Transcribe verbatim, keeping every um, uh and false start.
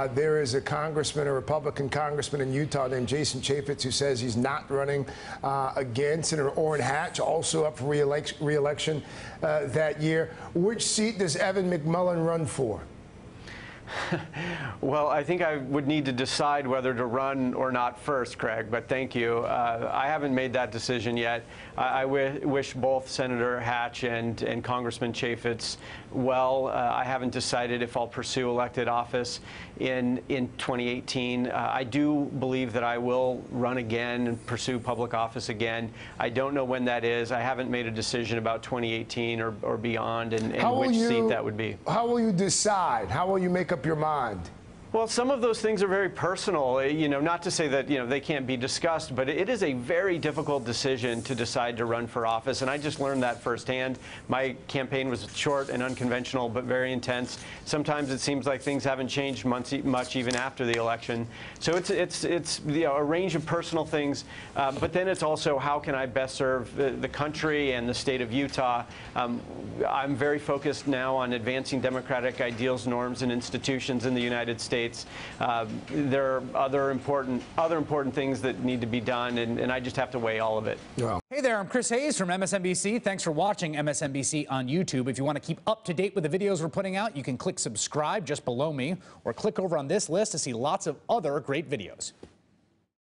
Uh, there is a congressman, a Republican congressman in Utah named Jason Chaffetz, who says he's not running uh, again. Senator Orrin Hatch, also up for re-election, re-election uh, that year. Which seat does Evan McMullin run for? Well, I think I would need to decide whether to run or not first, Craig, but thank you. Uh, I haven't made that decision yet. I, I w wish both Senator Hatch and, and Congressman Chaffetz well. Uh, I haven't decided if I'll pursue elected office in, in twenty eighteen. Uh, I do believe that I will run again and pursue public office again. I don't know when that is. I haven't made a decision about twenty eighteen or, or beyond and, and which you, seat that would be. How will you decide? How will you make up your mind? Well, some of those things are very personal, you know, not to say that, you know, they can't be discussed, but it is a very difficult decision to decide to run for office, and I just learned that firsthand. My campaign was short and unconventional, but very intense. Sometimes it seems like things haven't changed much even after the election. So it's, it's, it's you know, a range of personal things, uh, but then it's also how can I best serve the, the country and the state of Utah. Um, I'm very focused now on advancing democratic ideals, norms, and institutions in the United States. Uh, there are other important, other important things that need to be done, and, and I just have to weigh all of it. Wow. Hey there, I'm Chris Hayes from M S N B C. Thanks for watching M S N B C on YouTube. If you want to keep up to date with the videos we're putting out, you can click subscribe just below me, or click over on this list to see lots of other great videos.